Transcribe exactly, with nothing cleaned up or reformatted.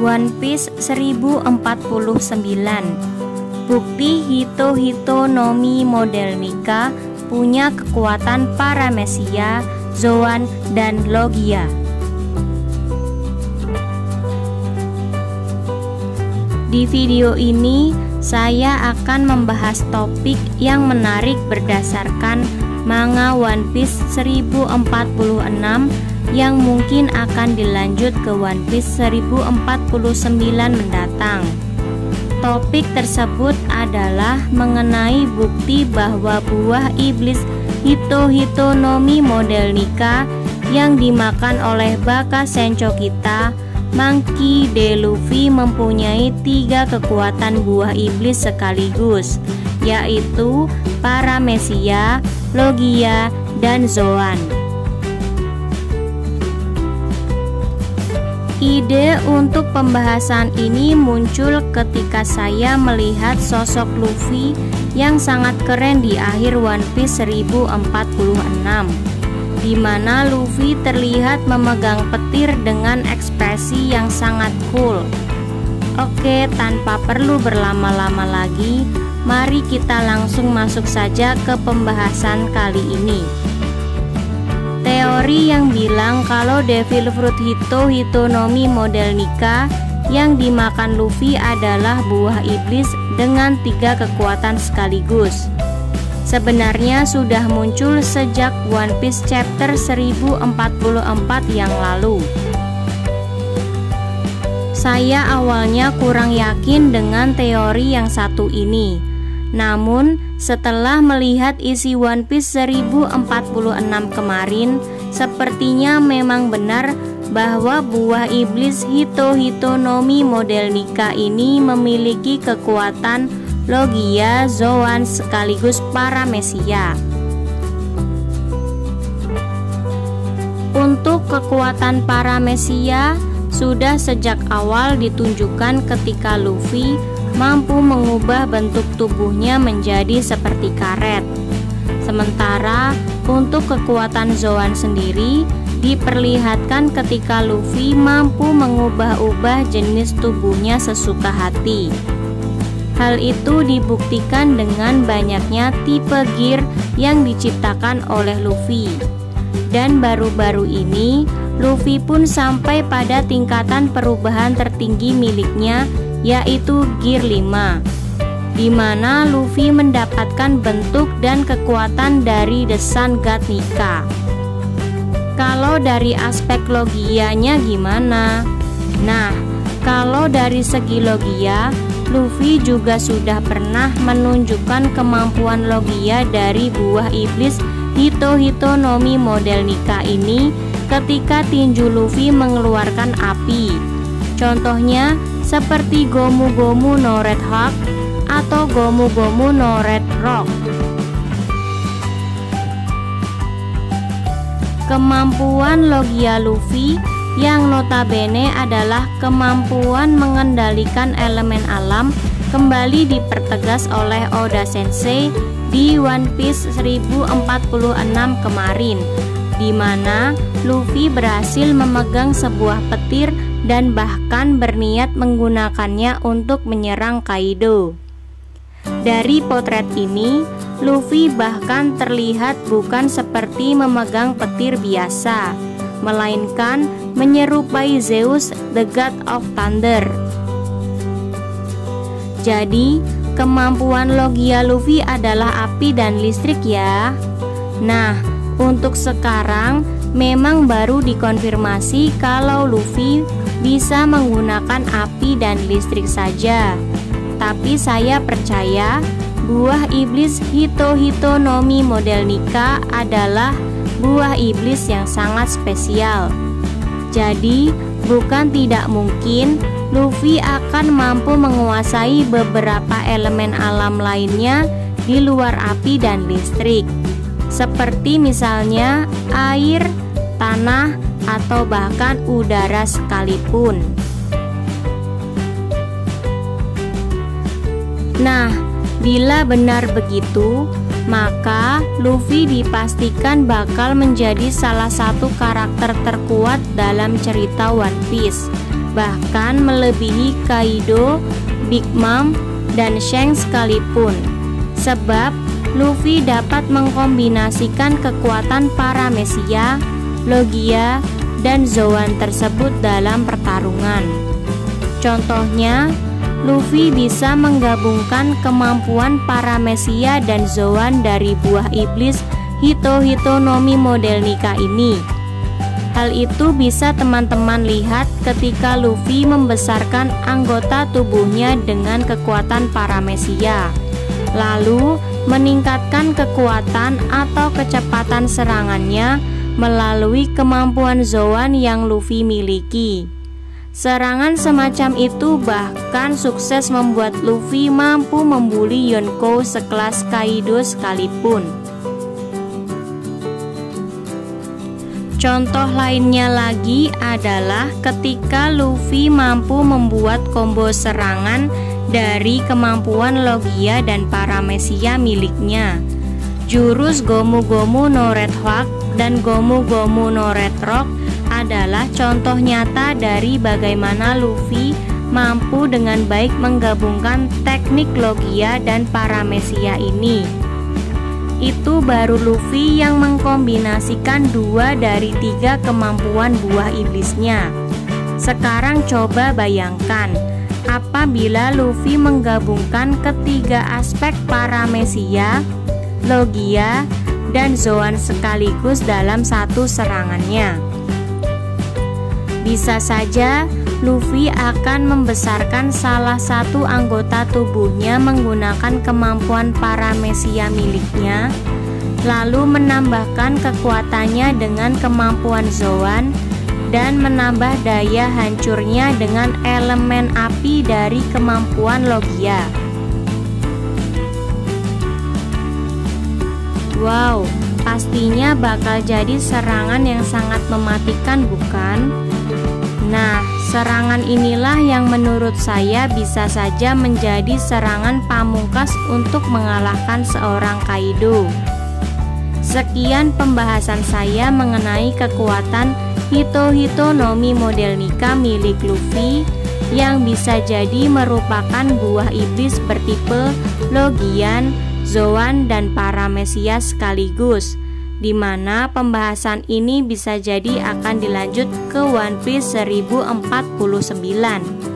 One Piece seribu empat puluh sembilan, bukti Hito Hito no Mi model Nika punya kekuatan Paramecia, Zoan, dan Logia. Di video ini saya akan membahas topik yang menarik berdasarkan manga One Piece seribu empat puluh enam yang mungkin akan dilanjut ke One Piece seribu empat puluh sembilan mendatang. Topik tersebut adalah mengenai bukti bahwa buah iblis Hito Hito no Mi model Nika yang dimakan oleh Baka Senchokita, Monkey D. Luffy mempunyai tiga kekuatan buah iblis sekaligus, yaitu Paramecia, Logia, dan Zoan. Ide untuk pembahasan ini muncul ketika saya melihat sosok Luffy yang sangat keren di akhir One Piece seribu empat puluh enam. Di mana Luffy terlihat memegang petir dengan ekspresi yang sangat cool. Oke, tanpa perlu berlama-lama lagi, mari kita langsung masuk saja ke pembahasan kali ini. Teori yang bilang kalau Devil Fruit Hito Hito no Mi model Nika yang dimakan Luffy adalah buah iblis dengan tiga kekuatan sekaligus, sebenarnya sudah muncul sejak One Piece chapter seribu empat puluh empat yang lalu. Saya awalnya kurang yakin dengan teori yang satu ini. Namun, setelah melihat isi One Piece seribu empat puluh enam kemarin, sepertinya memang benar bahwa buah iblis Hito Hito no Mi model Nika ini memiliki kekuatan Logia, Zoan, sekaligus Paramecia. Untuk kekuatan Paramecia sudah sejak awal ditunjukkan ketika Luffy mampu mengubah bentuk tubuhnya menjadi seperti karet. Sementara untuk kekuatan Zoan sendiri diperlihatkan ketika Luffy mampu mengubah-ubah jenis tubuhnya sesuka hati. Hal itu dibuktikan dengan banyaknya tipe gear yang diciptakan oleh Luffy. Dan baru-baru ini, Luffy pun sampai pada tingkatan perubahan tertinggi miliknya, yaitu gear lima. Di mana Luffy mendapatkan bentuk dan kekuatan dari The Sun God Nika. Kalau dari aspek logianya gimana? Nah, kalau dari segi logia, Luffy juga sudah pernah menunjukkan kemampuan logia dari buah iblis Hito Hito no Mi model Nika ini ketika tinju Luffy mengeluarkan api. Contohnya seperti Gomu Gomu no Red Hawk atau Gomu Gomu no Red Rock. Kemampuan logia Luffy yang notabene adalah kemampuan mengendalikan elemen alam kembali dipertegas oleh Oda Sensei di One Piece seribu empat puluh enam kemarin, di mana Luffy berhasil memegang sebuah petir dan bahkan berniat menggunakannya untuk menyerang Kaido. Dari potret ini, Luffy bahkan terlihat bukan seperti memegang petir biasa, melainkan menyerupai Zeus, the God of Thunder. Jadi, kemampuan logia Luffy adalah api dan listrik ya. Nah, untuk sekarang memang baru dikonfirmasi kalau Luffy bisa menggunakan api dan listrik saja. Tapi saya percaya buah iblis Hito Hito no Mi model Nika adalah buah iblis yang sangat spesial. Jadi, bukan tidak mungkin Luffy akan mampu menguasai beberapa elemen alam lainnya di luar api dan listrik, seperti misalnya air, tanah, atau bahkan udara sekalipun. Nah, bila benar begitu, maka Luffy dipastikan bakal menjadi salah satu karakter terkuat dalam cerita One Piece bahkan melebihi Kaido, Big Mom, dan Shanks sekalipun, sebab Luffy dapat mengkombinasikan kekuatan Paramecia, Logia, dan Zoan tersebut dalam pertarungan. Contohnya, Luffy bisa menggabungkan kemampuan Paramecia dan Zoan dari buah iblis Hito Hito no Mi model Nika ini. Hal itu bisa teman-teman lihat ketika Luffy membesarkan anggota tubuhnya dengan kekuatan Paramecia, lalu meningkatkan kekuatan atau kecepatan serangannya melalui kemampuan Zoan yang Luffy miliki. Serangan semacam itu bahkan sukses membuat Luffy mampu membuli Yonko sekelas Kaido sekalipun. Contoh lainnya lagi adalah ketika Luffy mampu membuat combo serangan dari kemampuan Logia dan Paramecia miliknya. Jurus Gomu Gomu no Red Hawk dan Gomu Gomu no Red Rock adalah contoh nyata dari bagaimana Luffy mampu dengan baik menggabungkan teknik Logia dan Paramecia ini. Itu baru Luffy yang mengkombinasikan dua dari tiga kemampuan buah iblisnya. Sekarang coba bayangkan apabila Luffy menggabungkan ketiga aspek Paramecia, Logia, dan Zoan sekaligus dalam satu serangannya. Bisa saja Luffy akan membesarkan salah satu anggota tubuhnya menggunakan kemampuan Paramecia miliknya, lalu menambahkan kekuatannya dengan kemampuan Zoan, dan menambah daya hancurnya dengan elemen api dari kemampuan Logia. Wow, pastinya bakal jadi serangan yang sangat mematikan, bukan? Nah, serangan inilah yang menurut saya bisa saja menjadi serangan pamungkas untuk mengalahkan seorang Kaido. Sekian pembahasan saya mengenai kekuatan Hito Hito no Mi model Nika milik Luffy yang bisa jadi merupakan buah iblis bertipe Logian, Zoan, dan Paramecia sekaligus, di mana pembahasan ini bisa jadi akan dilanjut ke One Piece seribu empat puluh sembilan.